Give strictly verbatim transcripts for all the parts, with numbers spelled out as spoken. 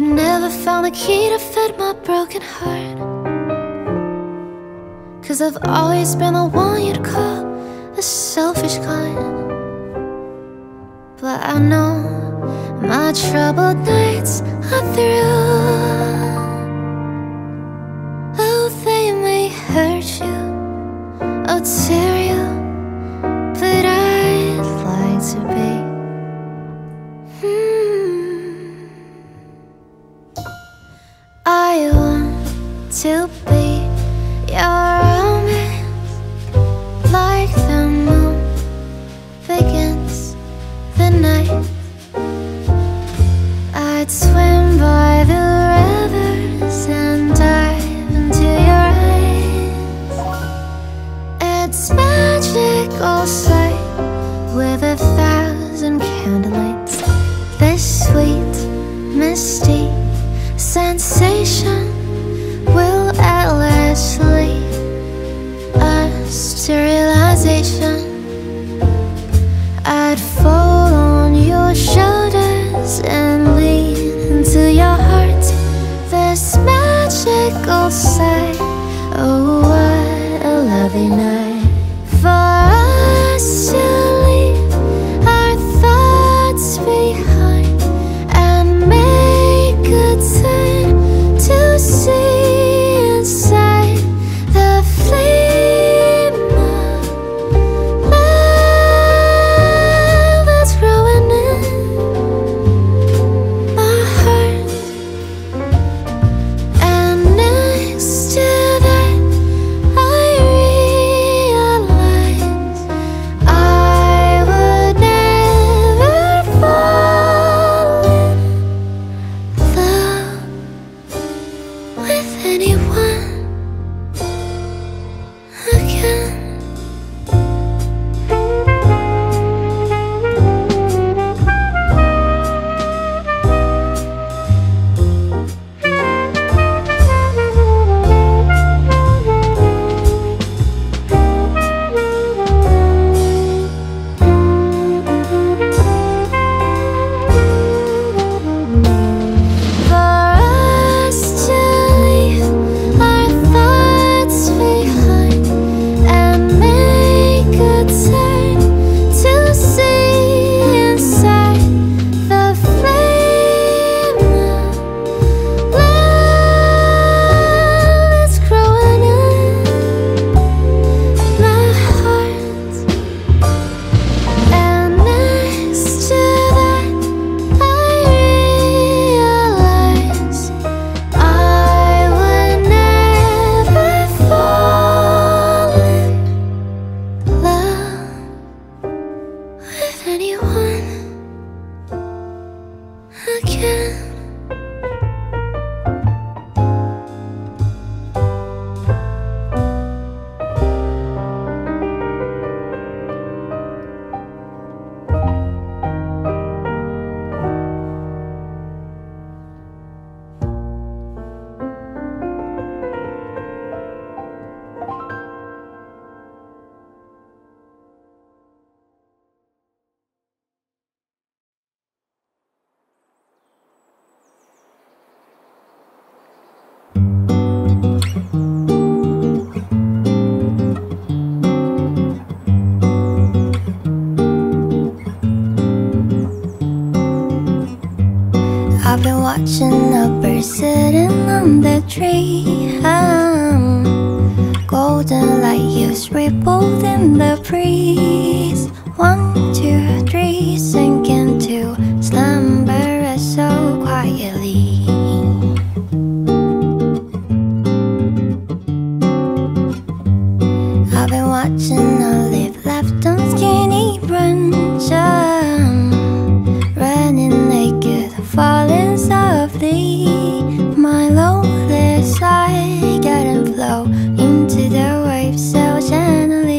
I never found the key to fit my broken heart, 'cause I've always been the one you'd call the selfish kind. But I know my troubled nights are through. Oh, they may hurt you, oh, tear you, but I'd like to be hmm. I want to be your romance, like the moon begins the night. I'd swim by the rivers and dive into your eyes. It's magical sight with a thousand candlelights. This sweet, misty sensation will at last lead us to realization. I'd fall on your shoulders and lean into your heart. This magical sight, oh, what a lovely night for us to leave our thoughts behind and make a turn to see inside the flame of love that's growing in my heart. And next to that, I realized I would never fall in love with anyone again. I've been watching a bird sitting on the tree. um, Golden light years rippled in the breeze. One, two, three, sink into slumber so quietly. I've been watching a leaf left on skinny branch, um, running naked, falling softly, my lonely sigh getting flow into the waves so gently.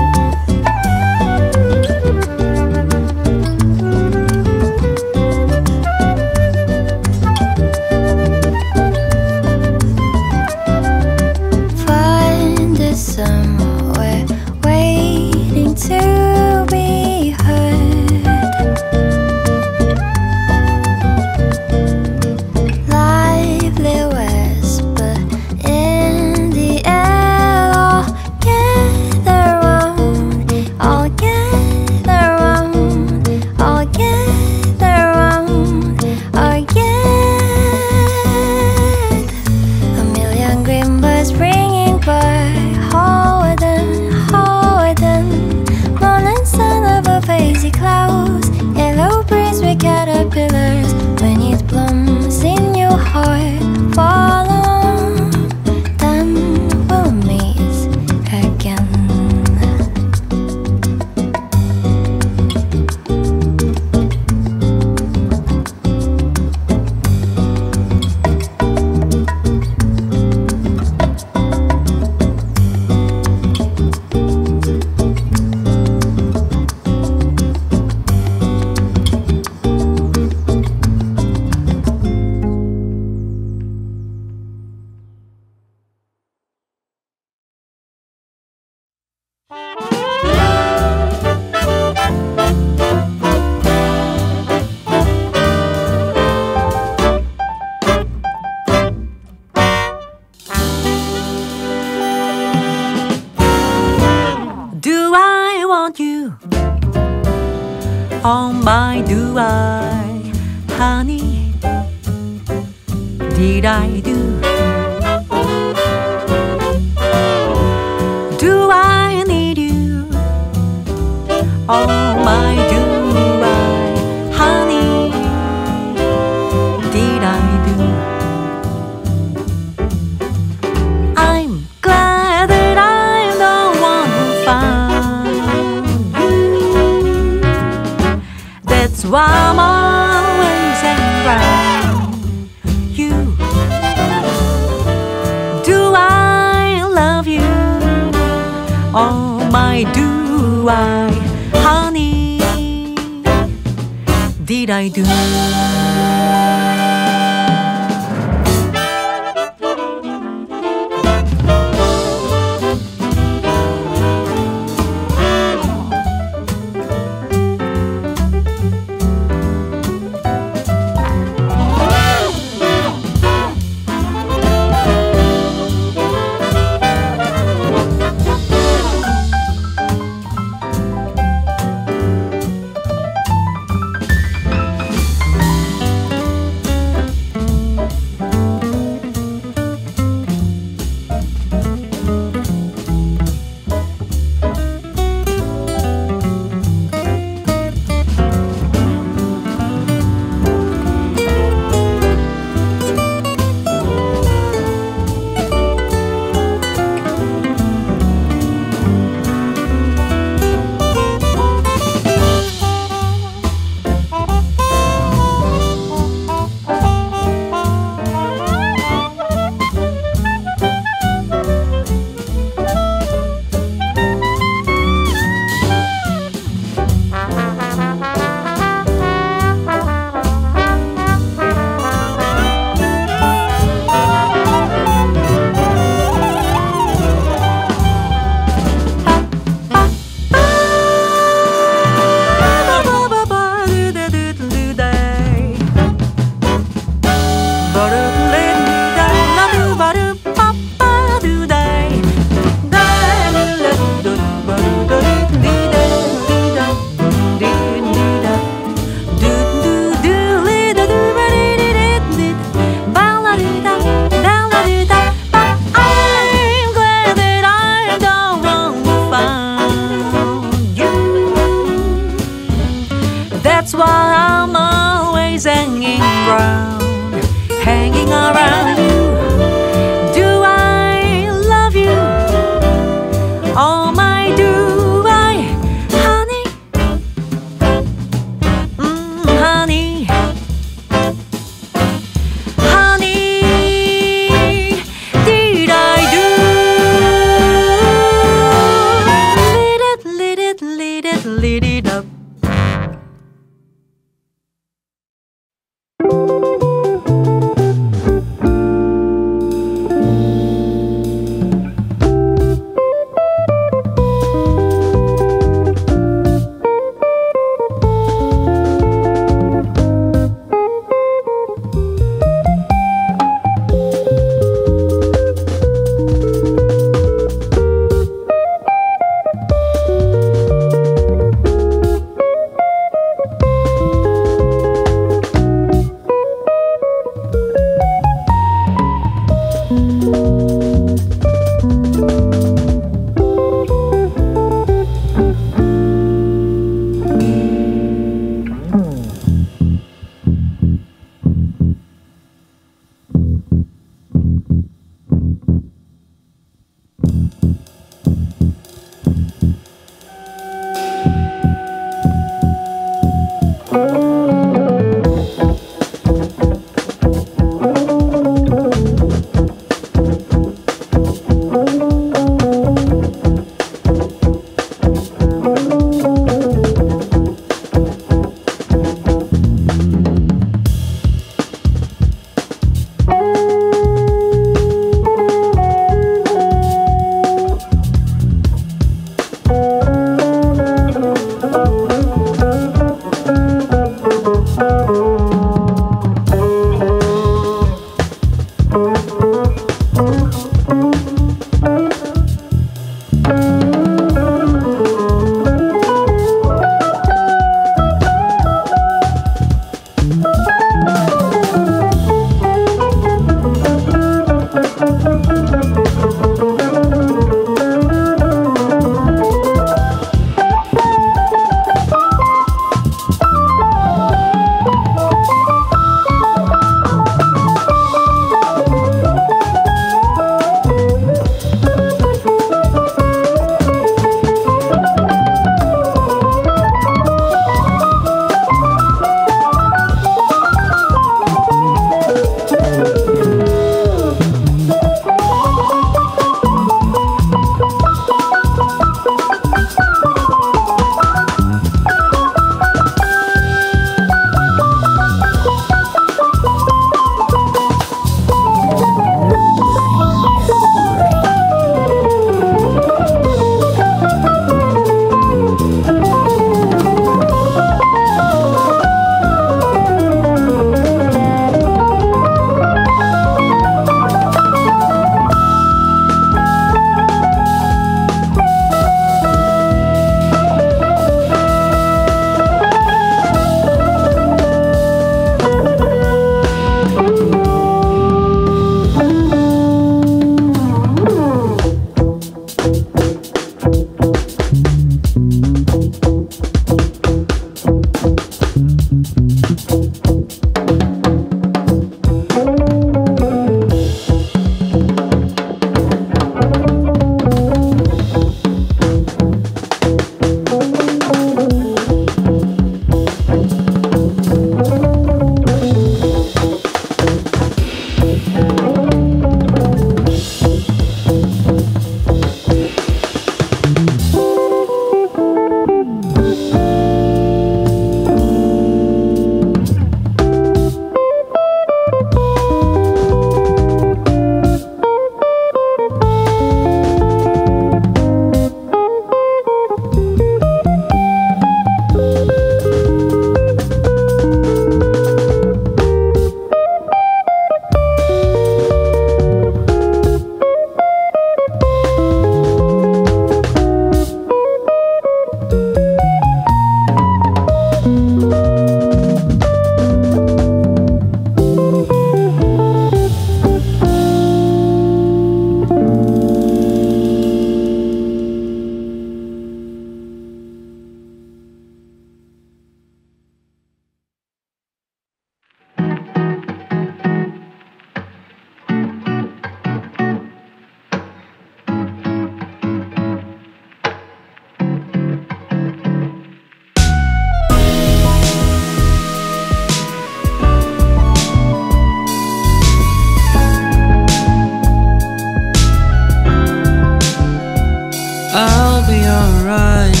right.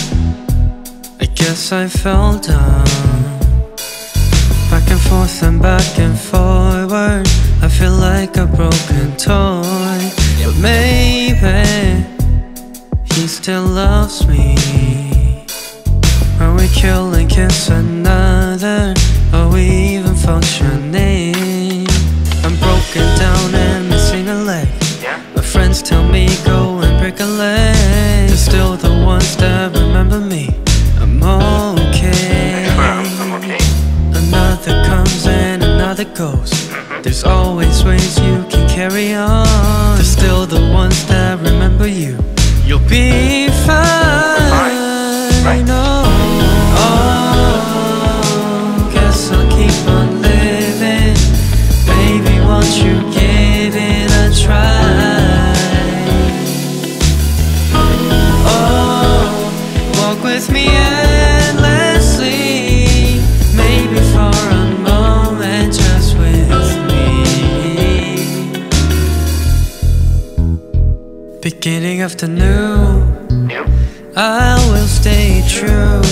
I guess I fell down. Back and forth and back and forward, I feel like a broken toy. But maybe he still loves me. Are we killing kiss another? Are we even functioning? I'm broken down and missing a leg. My friends tell me go and break a leg. They're still the ones that remember me. I'm okay. Another comes and another goes. There's always ways you can carry on. They're still the ones that remember you. You'll be fine, I know. Oh, guess I'll keep on living. Baby, won't you give it a try? Oh, walk with me endlessly. Maybe for a moment, just with me. Beginning of the new, I will stay true.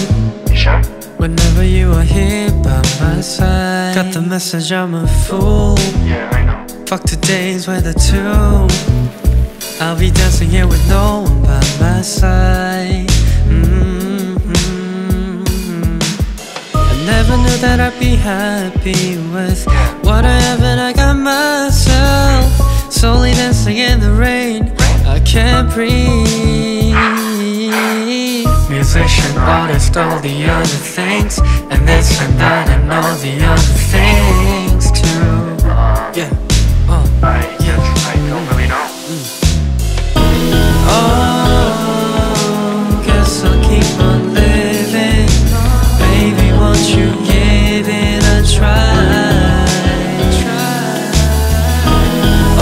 Whenever you are here by my side. Got the message, I'm a fool. Yeah, I know. Fuck today's weather too. I'll be dancing here with no one by my side. Mm-hmm. I never knew that I'd be happy with what I have, and I got myself solely dancing in the rain. I can't breathe. Musician, artist, all the other things, and this and that and all the other things too. Yeah, oh, yeah. I don't really know. Oh, guess I'll keep on living. Baby, won't you give it a try?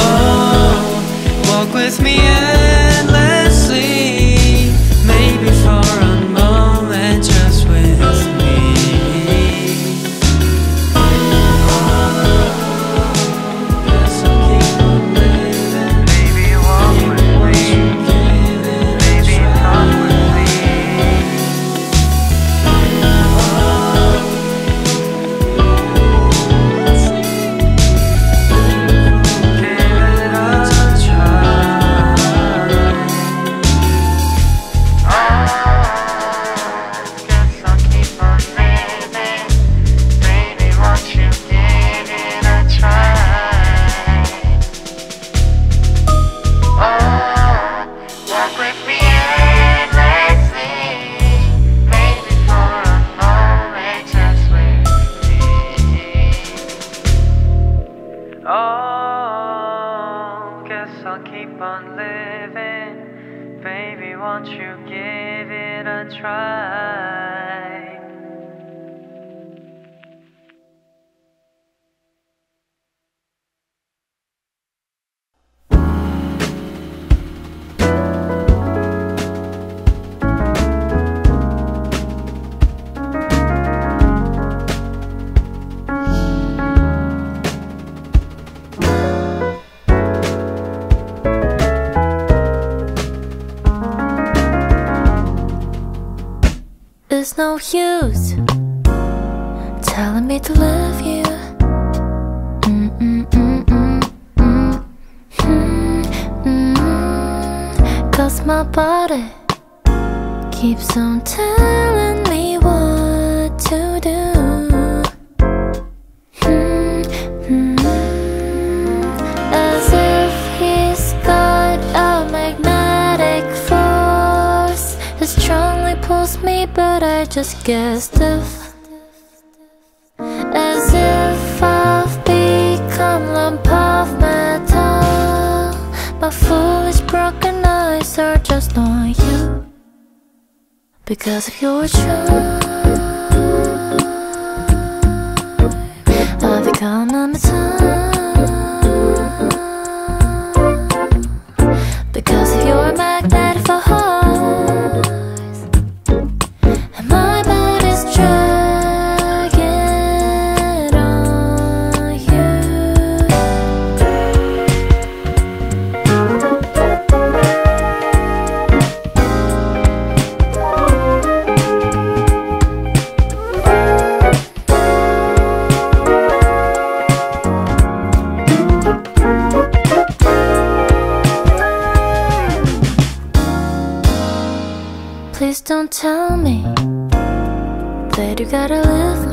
Oh, walk with me endlessly. Maybe for a moment, just with me. Oh, guess I'll keep on living. Maybe you walk with me. Maybe you talk with me. Oh, give it a try. There's no use telling me to love you. Mm -mm -mm -mm -mm. Mm -mm -mm. Cause my body keeps on telling me what to do. Mm -mm -mm. As if he's got a magnetic force that strongly pulls me, but I just get stiff. As if I've become a lump of metal. My foolish broken eyes are just on you. Because of your charm, I've become a metal. Because of your magnetic force. Please don't tell me that you gotta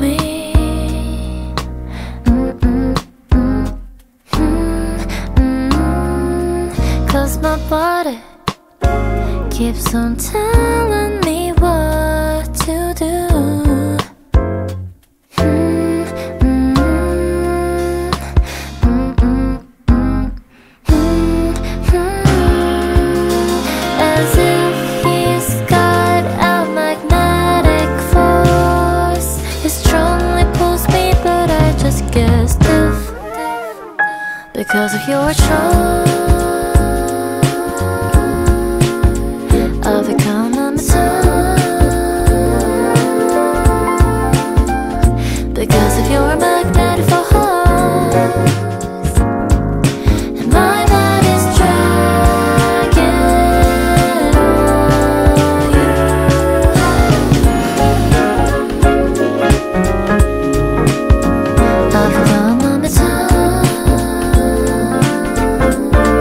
leave me. Mm-mm-mm-mm-mm. Cause my body keeps on telling me what to do. Because of your charm, I've become a metal. Because of your magnet for heart. Oh,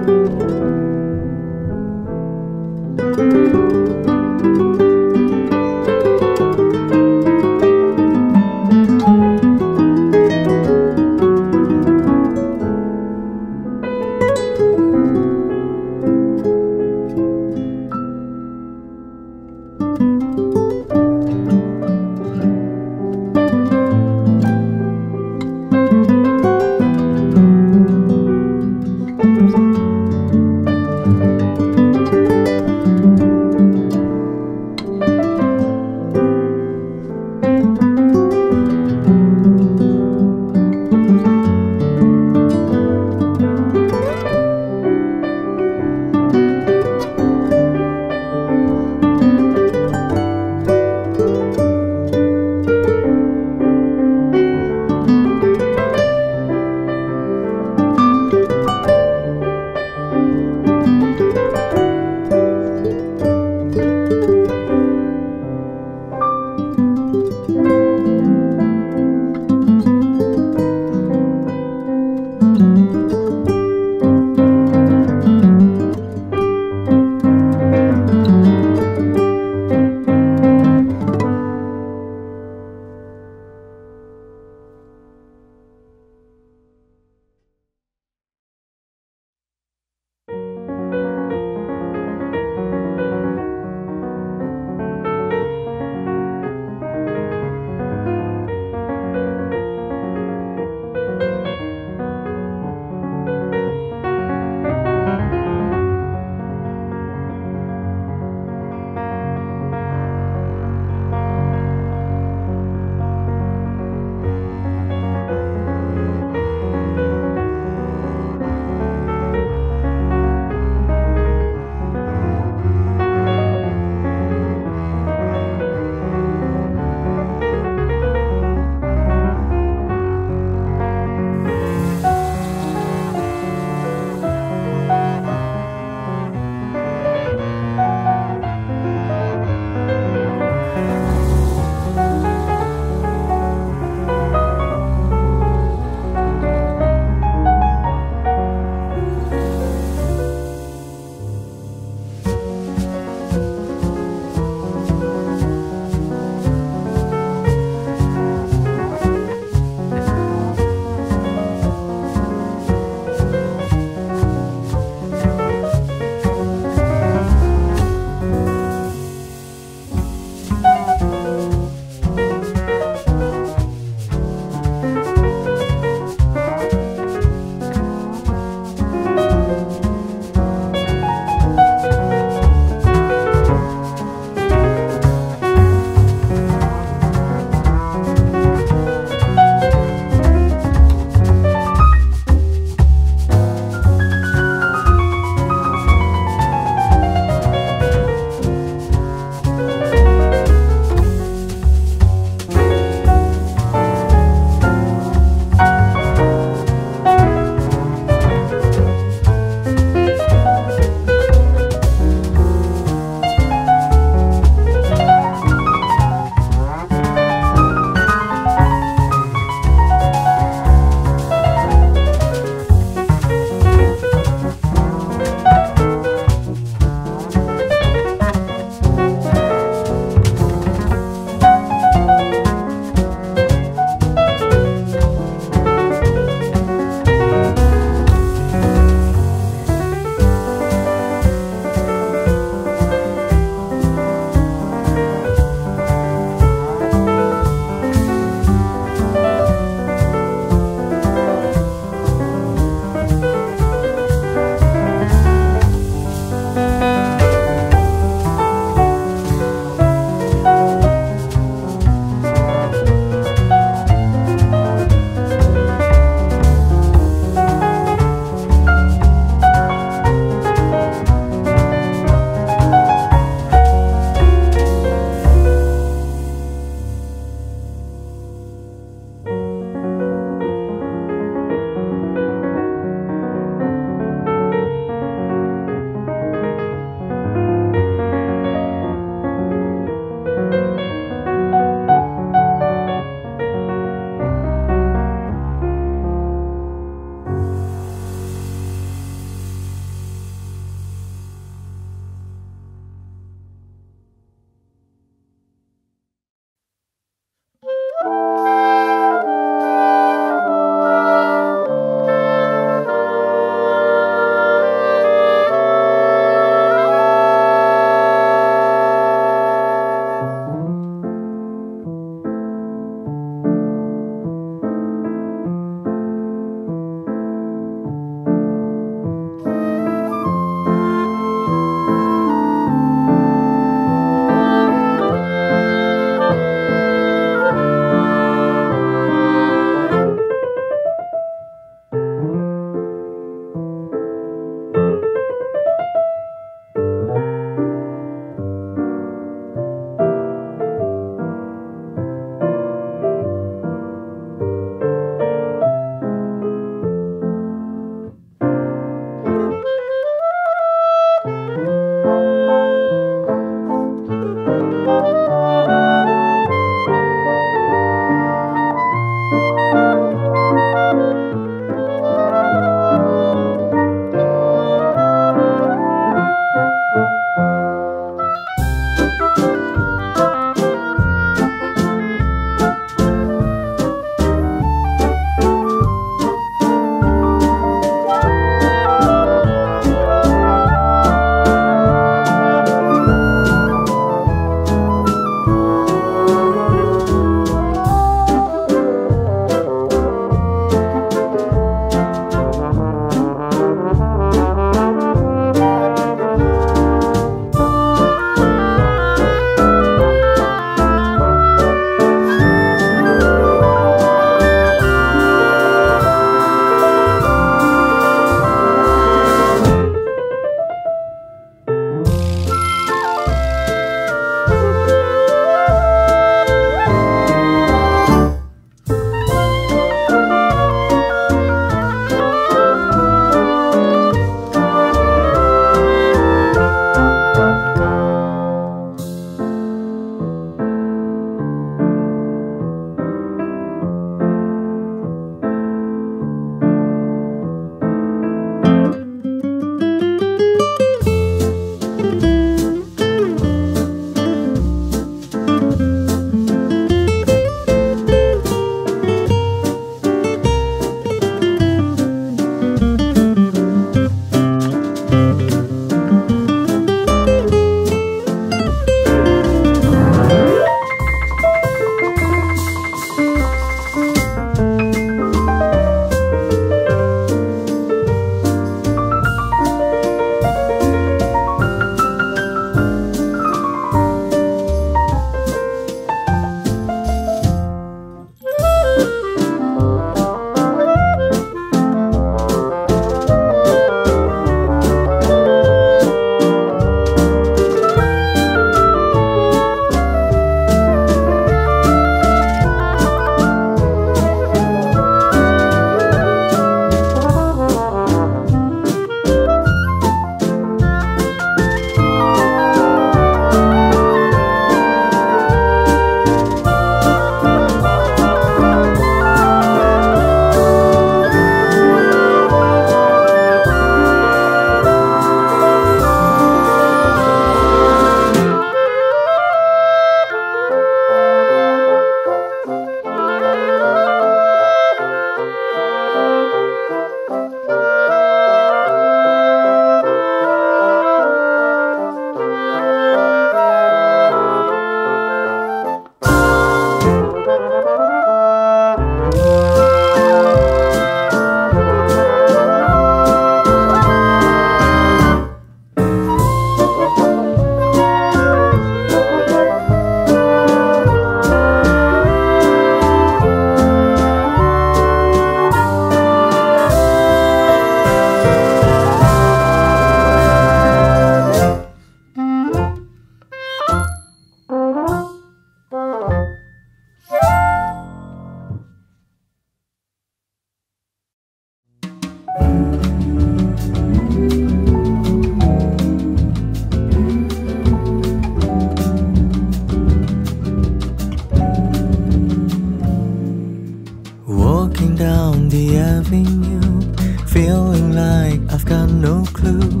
something new, feeling like I've got no clue.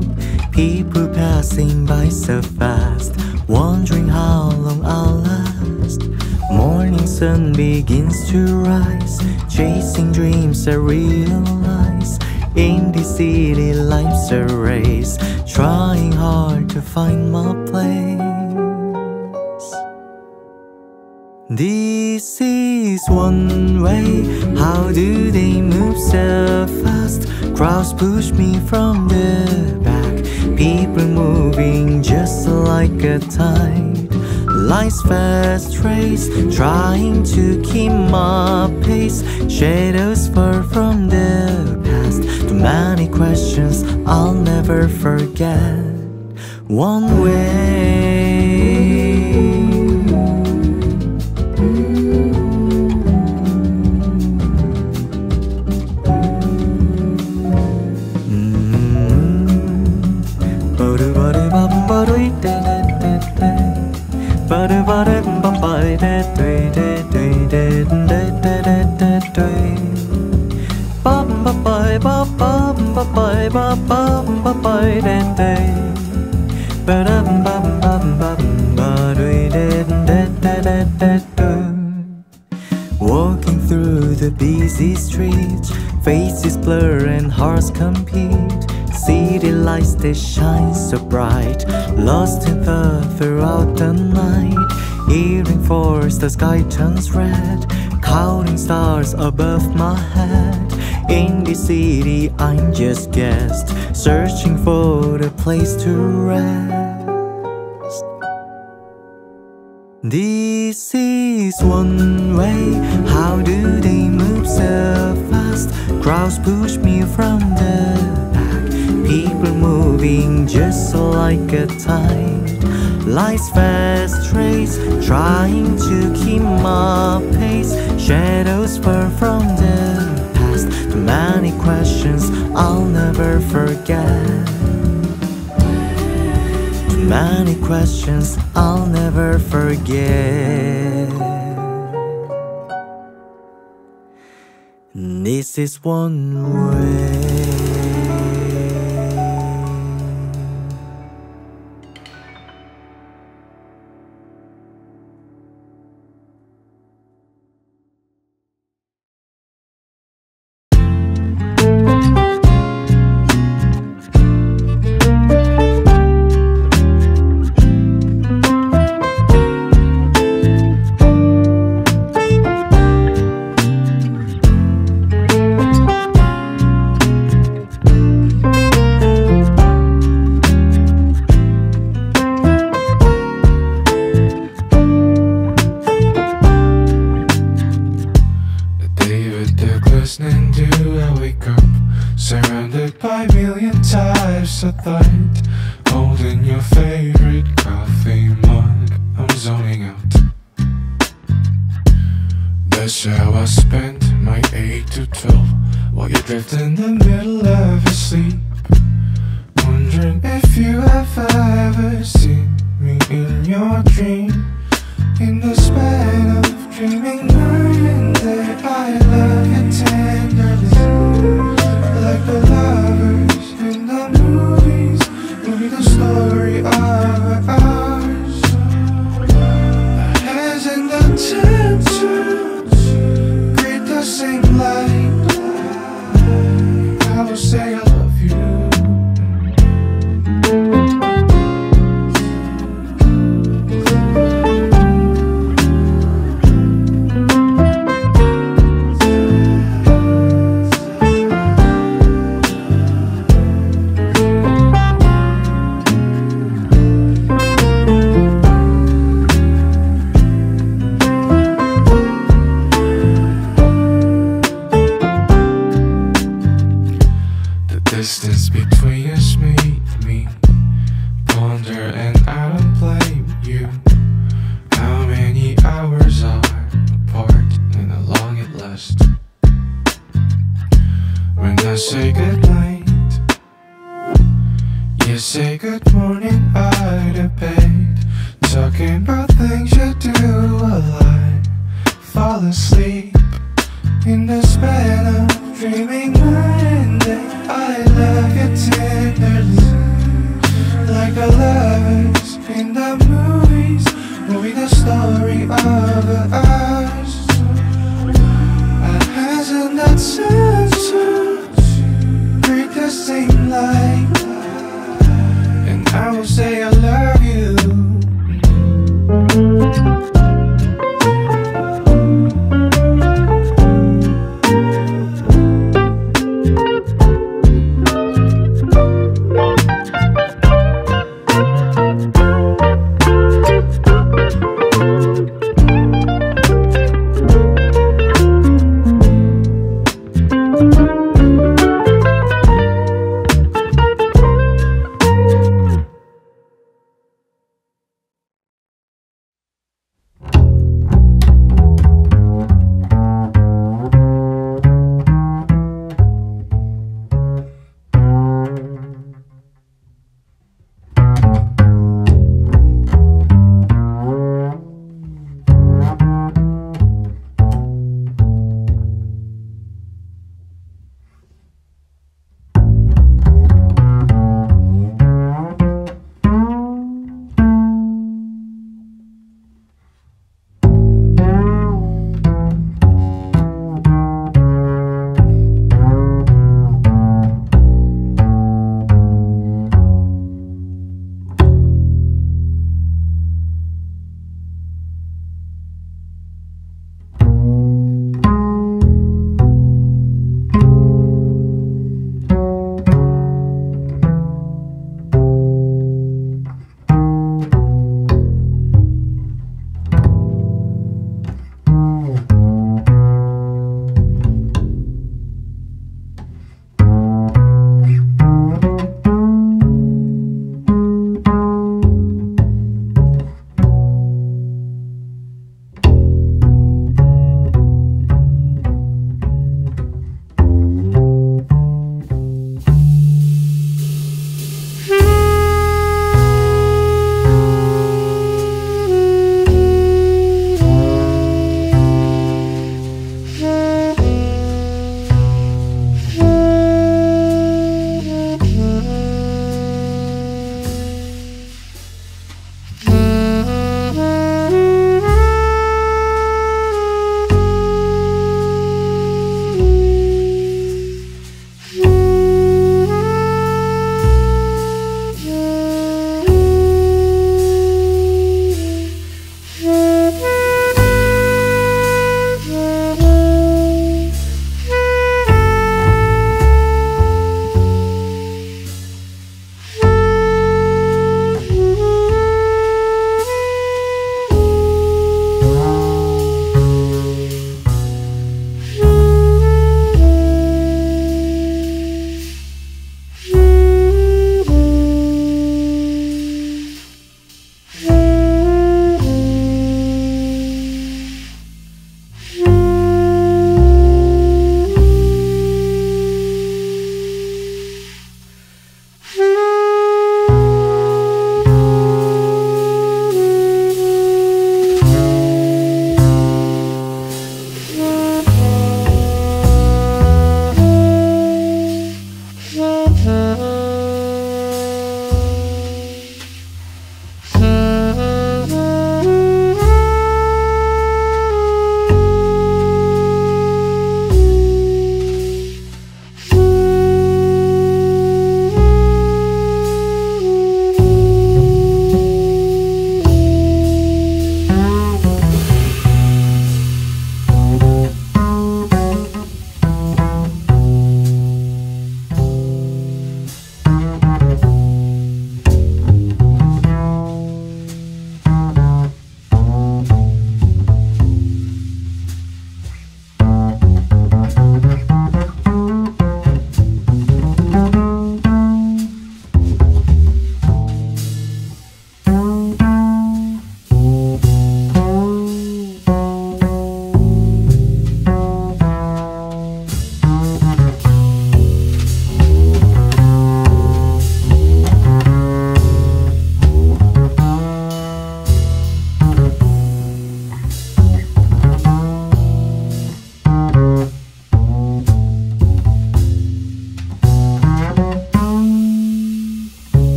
People passing by so fast, wondering how long I'll last. Morning sun begins to rise, chasing dreams I realize. In this city life's a race, trying hard to find my place. This is one way, how do they move so fast? Crowds push me from the back, people moving just like a tide. Life's fast race, trying to keep my pace. Shadows far from the past, too many questions I'll never forget. One way. Ba da ba da ba ba da da da da da da da da da da ba ba ba ba ba ba ba ba ba ba ba da da ba da ba ba ba ba da da da da da da. Walking through the busy streets, faces blur and hearts compete. City lights that shine so bright, lost in thought throughout the night. Hearing voice, the sky turns red, counting stars above my head. In this city I'm just guest, searching for a place to rest. This is one way, how do they move so fast? Crowds push me from the people moving just like a tide. Life's fast race, trying to keep my pace. Shadows far from the past, too many questions I'll never forget. Too many questions I'll never forget. This is one way. screaming mind. I love you tenderly, like a lovers in the movies, movie the story of us. Our hands in that sensor break the same light, and I will say I love you.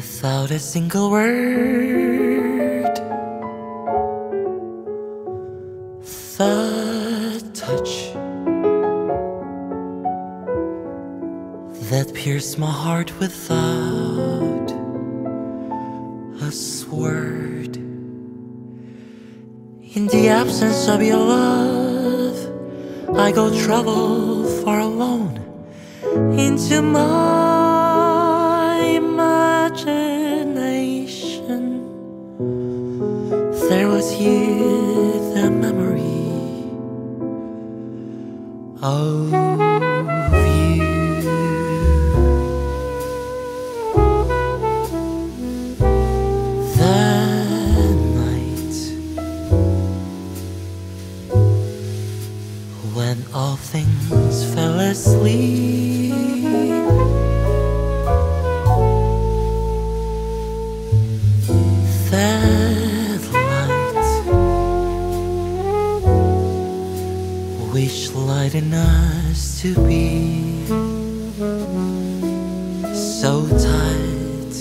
without a single word. The touch that pierced my heart without a sword. In the absence of your love, I go travel far alone into my imagination. There was you, the memory of when all things fell asleep. That light which lightened us to be so tight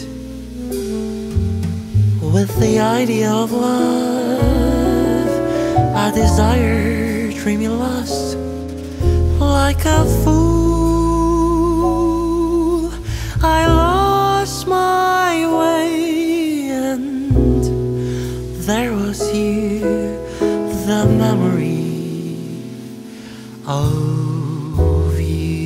with the idea of love. I desire dreamy lust, like a fool I lost my way, and there was you, the memory of you.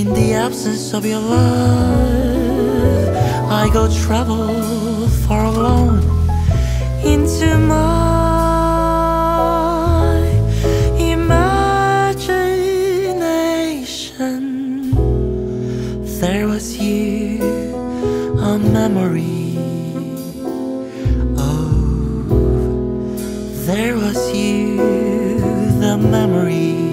In the absence of your love, I go travel far alone into my imagination. There was you, a memory of. There was you, the memory